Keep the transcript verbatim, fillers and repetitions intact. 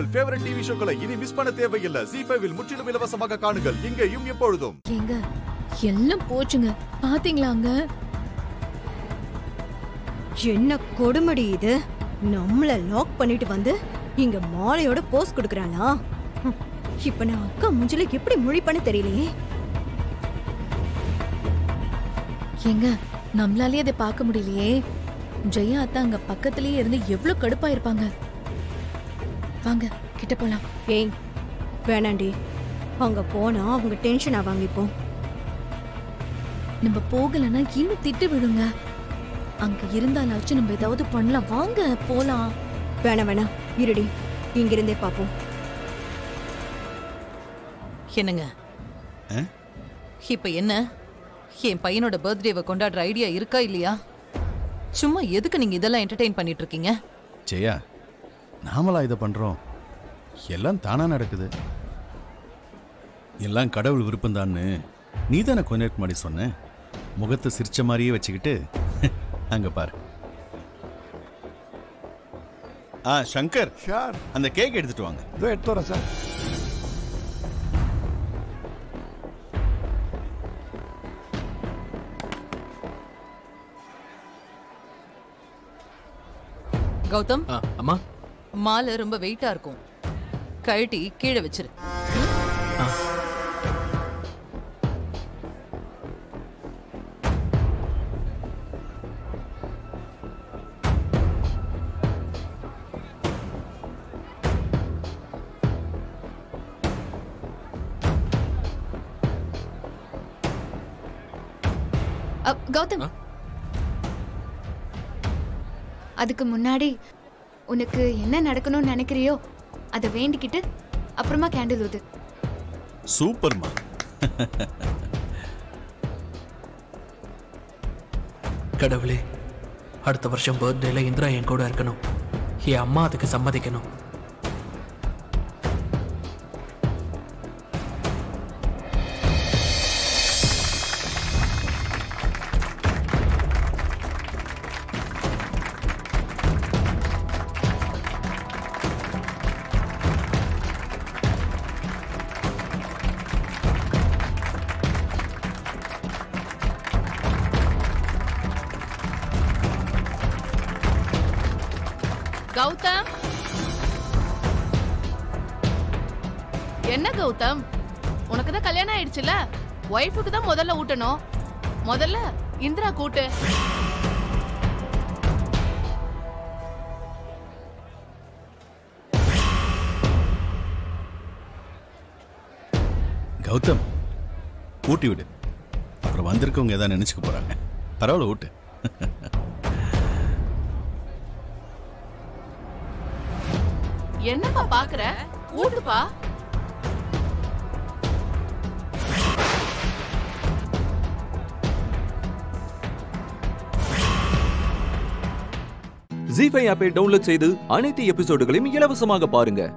உங்கள் favourite TV ஷோக்களை இனி miss பண்ண தேவையில்லை. ஜீ ஃபைவ் இல் முற்றிலும் இலவசமாக காணுங்கள். எங்கேயும் எப்பொழுதும். எங்க எல்லாம் போச்சுங்க. பாத்தீங்களாங்க என்ன கொடுமடி இது? நம்மள லாக் பண்ணிட்டு வந்து இங்க மாலையோட போஸ்ட் கொடுக்கறானா? இப்ப நான் அக்கா முஞ்சில எப்படி முழிப்பன்னு தெரியலையே. எங்க நம்மளாலேயே அதை பார்க்க முடியலையே. ஜெயா அத்தா அங்க பக்கத்திலேயே இருந்து எவ்வளவு கடுப்பா இருப்பாங்க. வாங்க கிட்ட போலாம். ஏய் வேணாண்டி, அங்க போனா அவங்க டென்ஷன் ஆவாங்க. இப்போ நம்ம போகலன்னா இன்னும் திட்டு விடுங்க. அங்க இருந்தாலாச்சும் நம்ம ஏதாவது பண்ணலாம். வாங்க போலாம். வேணா வேணா இருடி, இங்கிருந்தே பாப்போம். என்னங்க இப்ப என்ன? என் பையனோட பர்த்டேவை கொண்டாடுற ஐடியா இருக்கா இல்லையா? சும்மா எதுக்கு நீங்க இதெல்லாம் என்டர்டெயின் பண்ணிட்டு இருக்கீங்க? ஜெயா, நாமளா இதை பண்றோம். எல்லாம் தானா நடக்குது. எல்லாம் கடவுள் விருப்பம்தான்னு நீ தானே கொஞ்ச நேரத்துக்கு முன்னாடி சொன்ன. முகத்தை சிரிச்ச மாதிரியே வச்சுக்கிட்டு அங்க பாரு. ஆ சங்கர், சார் அந்த கேக் எடுத்துட்டு வாங்க. இதோ எடுத்து வரேன் சார். கௌதம், அம்மா மாலை ரொம்ப வெயிட்டா இருக்கும். கழட்டி கீழே வச்சிரு. கௌதம், அதுக்கு முன்னாடி உனக்கு என்ன நடக்கணும்னு நினைக்கிறியோ அதை வேண்டிக்கிட்டு அப்புறமா கேண்டில் ஊது. சூப்பர்மா. கடவுளே, அடுத்த வருஷம் பர்த்டேல இந்திரா என் கூட இருக்கணும். என் அம்மா அதுக்கு சம்மதிக்கணும். கௌதம், என்ன கௌதம், உனக்கு தான் கல்யாணம் ஆயிடுச்சுல? ஒய்ஃபுக்கு தான் முதல்ல ஊட்டணும். முதல்ல இந்திரா கூட்டு. கௌதம் ஊட்டி விடு, அப்புறம் வந்திருக்கவங்க ஏதாவது நினைச்சுக்க போறாங்க. பரவாயில்ல ஊட்டு. என்னப்பா பாக்குற? ஊட்டுப்பா. ஜீ ஃபைவ் ஆப்பை டவுன்லோட் செய்து அனைத்து எபிசோடுகளையும் இலவசமாக பாருங்க.